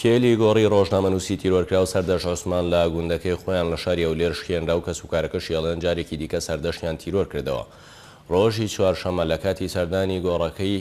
کێلی گۆڕی ڕۆژنامەنووسی تیرۆرکراو سەردەش عوسمان لە گوندەکەی خۆیان لە شاری و لێرشکێنرا و کەسوکارەکەش یەڵێن جارێکی دیکە سەردەشیان تیرۆر کردەوە. ڕۆژی چوارشەمە لە کاتی سەردانی گۆڕەکەی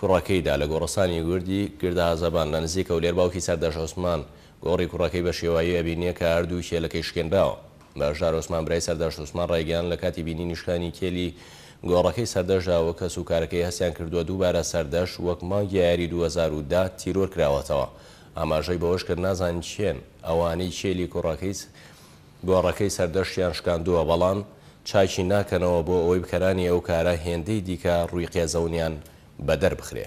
کوڕەکەیدا لە گۆڕسانی گوردی گردەهازەبان لە نزیکە و لێرباوکی سەردەش عوسمان گۆڕی کوڕەکەی بە شێوایی ئەبینیە کە هەردوو کێلەکەی شکێنراوە. بەژار عوسمان برای سەردەش عوسمان ڕێگەیان لە کاتی بینی نیشکانی کێلی گۆڕەکەی سەردەشداوە کەسوکارەکەی هەستیان کردووە دووبارە سەردەش وەک مانگی یاری 2010 تیرۆر کراوەتەوە. ئاماژەی بەوەش کرد نازانین چێن ئەوانەی کێلی گۆڕەکەی سەردەشیان شکاندووە بەڵام چاکی ناکەنەوە بۆ ئەوەی بکەرانی ئەو کارە هێندەی دیکە ڕووی قێزەونیان بەدەر بخرێ.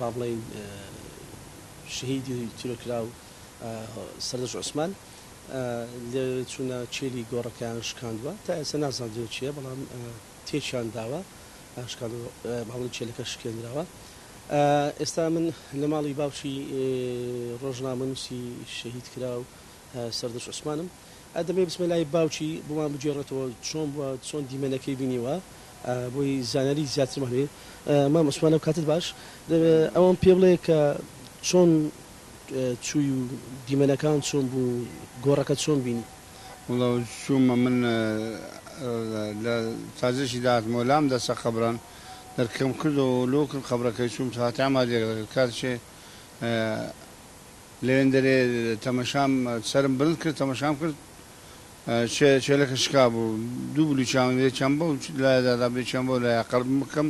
بابلين شهيدي تيرۆرکراو سەردەش عوسمان لێچونە کێلی گۆڕەکەیان شکاندووە تا ئێستا نازانم چییە بەڵام تێکیان داوە باڵی کێلەکە شکێنراوە. ئێستا من لە ماڵی باوکی ڕۆژنامەنووسی شەهیدکراو سەردەش عوسمانم. ئەدەمێ بسمە لای باوکی بۆمان بگێڕێتەوە چۆن بووە چۆن دیمەنەکەی بینیوە بۆی زانیاری زیاتر مەبێ. مام عوسمان ئەو کاتت باش ئەوەم پێ بڵێ کە چۆن چووی و دیمەنەکان چۆن بوو گۆڕەکە چۆن بینی؟ وڵاو چوومە من لە تازەشی داهاتمەوە لام دەسە خەبران دەرکەم کردەوە و لۆ کرد خەبرەکەی چووم هاتە ئامادەیەک کاتێ لێوێندەرێ تەمەشام سەرم بڵند کرد تەمەشام کرد چێلەکە شکا بوو دوو بلوچیان چەم بەو لایەدادا بێچیان بۆ لایە قەڵبم بکەم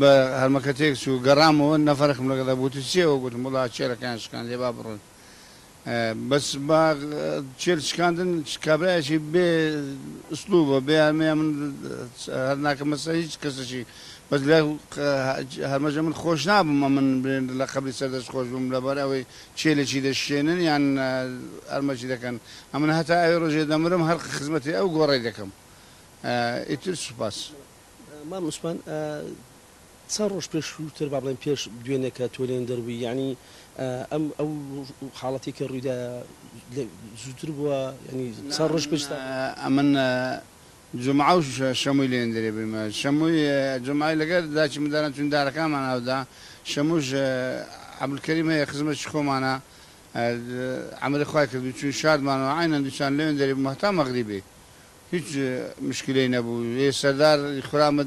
بە هەرمەکەتێک چوو گەڕامەوە نەفەرەکم لەگەڵا بووتی چێەوە گوتم وڵا چێلەکەیان شکان لێ با بڕۆن بەس با چێل شکاندن کابرایەکی بێ ئوسلوبە بێ هەرمەیە من هەر ناکەمەسە هیچ کەسەشی بەس لای هەرمەژە من خۆش نابم من لە قەبری سەردەش خۆش بووم لەبەر ئەوەی چێلێکی دەشێنن یان ئەرمەکی دەکەن ئەمن هەتا ئەوێ ڕۆژێ دەمرم هەر خزمەتی ئەو گۆڕی دەکەم ئیتر سوپاس. مام عوسمان چەند ڕۆژ پێشووتر با بڵێن پێش دوێنێکە تۆ لێوێندەربووی یعنی ئەم ئەو حاڵەتی کە ڕوویدا زووتر بووە یعنی چەند ڕۆژ پێشتا؟ ئەمن جمعە و شەمووی لێوێندەرێ بوویمە شەمووی جمعەی لەگەر داچی منداران چون دارەکانمان ئاودا شەمووش عەبدولکەریم هەیە خزمەتی خۆمانە عەمەلی خوای کردووی چون شادمانەوە عینەن دووچان لێوێندەرێ بووم هەتا مەغریبێ هیچ مشکلەی نەبوو. سەردار خورامەد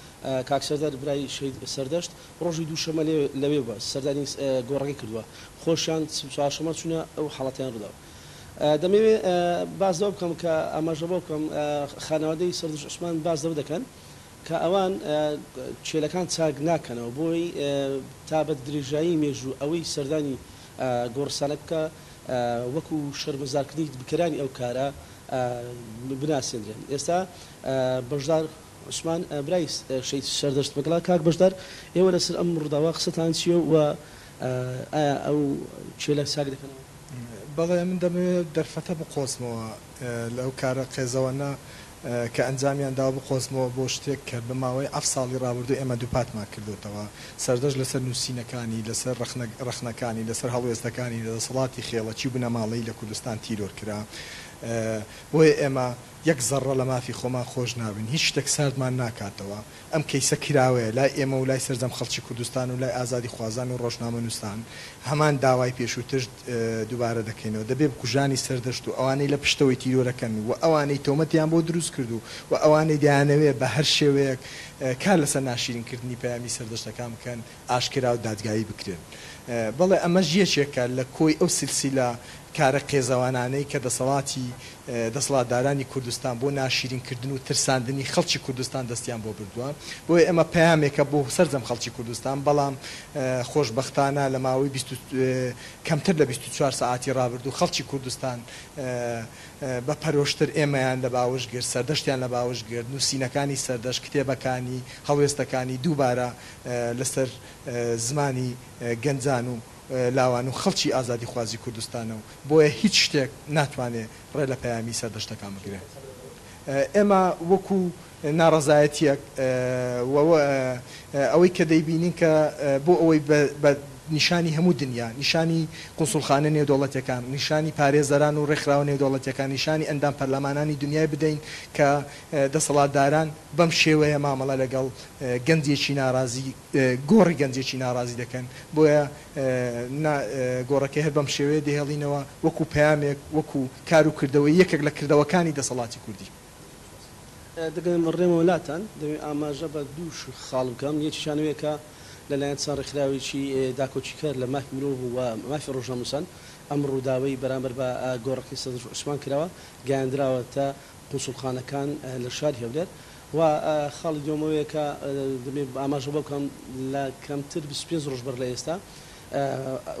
کاکسەردار برای سەردەشت ڕۆژی دووشەمە لەوێ بە سەردانی گۆڕەکەی کردووە خۆشیان چوارشەمە چونە ئەو حاڵەتیان ڕداوە. دەمەوێت بازەوە بکەم کە ئاماژەبە بکەم خانەوادەی سەردەش عوسمان بازەوە دەکەن کە ئەوان کێلەکان چاک ناکەنەوە بۆی تابەت درێژایی مێژوو ئەوەی سەردانی گۆڕسانەکە وەکو شەرمەزارکردنی بکەرانی ئەو کارە بناسێنرێن. ئێستا بەشدار عوسمان برای شەهید سەردەشت مەگەڵا کاک بەشدار ئێوە لەسەر ئەم ڕووداوە قسەتان چییە و ئایا ئەو کێلە چاک دەکەنەوە؟ بەڵێ من دەمەوێت دەرفەتە بقۆزمەوە لەو کارە قێزەوەنا کە ئەنجامیان داوە بقۆزمەوە بۆ شتێک کە بە ماوەی 7 ساڵی ڕابردوو ئێمە دووپاتمان کردوتەوە سەردەشت لەسەر نووسینەکانی لەسەر ڕەخنەکانی لەسەر هەڵوێستەکانی لەسەڵاتی خێڵەکی بنەماڵەی لە کوردستان تیرۆر کرا. بۆیە ئێمە یەک زەڕە لە مافی خۆمان خۆش نابین، هیچ شتێک ساردمان ناکاتەوە. ئەم کەیسە کراوەیە لای ئێمە و لای سەردەم خەڵکی کوردستان و لای ئازادی خوازان و ڕۆژنامە نووسان، هەمان داوای پێشووتر دووبارە دەکەینەوە. دەبێ بکوژانی سەردەشت و ئەوانەی لە پشتەوەی تیرۆرەکەن و ئەوانەی تۆمەتیان بۆ دروست کرد و ئەوانەی دەیانەوێت بە هەر شێوەیەک کار لەسەر ناشیرینکردنی پەیامی سەردەشتەکان بکەن، ئاشکرا و دادگایی بکرێن. بەڵێ ئەمەش یەکێکە لە کۆی ئەو سلسیلە کارە قێزەوانانەی کە دەسەڵاتی دەسەڵاتدارانی کوردستان بۆ ناشیرینکردن و ترساندنی خەڵکی کوردستان دەستیان بۆ بردووە. بۆیە ئەمە پەیامێکە بۆ سەردەم خەڵکی کوردستان، بەڵام خۆشبەختانە لە ماوەی کەمتر لە 24 ساعتی ڕابردوو خەڵکی کوردستان بە پەرۆشتر ئێمەیان لە باوەشگر، سەردەشتیان لە باوەشگر، نووسینەکانی سەردەشت، کتێبەکانی هەڵوێستەکانی دووبارە لەسەر زمانی گەنجان و لاوان و خەڵکی ئازادی خوازی کوردستانە و بۆیە هیچ شتێک ناتوانێت ڕێ لە پەیامی سەردەشتەکان بگرێت. ئێمە وەکو ناڕەزایەتیەک ئەوەی کە دەیبینین کە بۆ ئەوەی نیشانی هەموو دنیا، نیشانی قونسوڵخانە نێودەوڵەتیەکان، نیشانی پارێزەران و ڕێکخراوە نێودەوڵەتیەکان، نیشانی ئەندام پەرلەمانانی دنیای بدەین کە دەسەڵاتداران بەم شێوەیە مامەڵە لەگەڵ گەنجێکی ناڕازی، گۆڕی گەنجێکی ناڕازی دەکەن. بۆیە گۆڕەکە هەر بەم شێوەیە دەهێڵینەوە وەکو پەیامێک، وەکو کاروکردەوەی یەکێک لە کردەوەکانی دەسەڵاتی کوردی. دەگەم ڕێمە وڵاتان دەوێ ئاماژە بە دوو خاڵ بکەم. یەکیشانەوەیە لەلایەن چەند ڕێکخراوێکی داکۆچیکەر لە مافی مرۆڤ و مافی ڕۆژنامەنووسان ئەم ڕووداوی بەرامبەر بە گۆڕەکەی سەردەشت عوسمان کراوە، گەیاندراوە تا قونسوڵخانەکان لە شاری هەولێر. و خاڵی دووەمەوەیە کە دەبێت ئاماژە بکەم لە کەمتر 25 ڕۆژ بەر لە ئێستا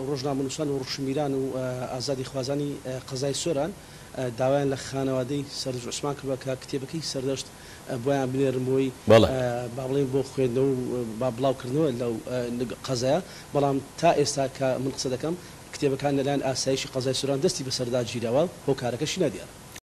ڕۆژنامەنووسان و ڕوشمیران و ئازادی خوازانی قەزای سۆران داوایان لە خانەوادەی سەردەشت عوسمان کردووە کە کتێبەکەی سەردەشت بۆیان بنێرمەوەی بابڵێن بۆ خوێندنەوە با بڵاوکردنەوە لەو قەزایە. بەڵام تا ئێستا کە من قسە دەکەم کتێبەکان لەلایەن ئاسایشی قەزای سۆران دەستی بەسەردا گیرەوە، هۆکارەکەشی نەدیارە.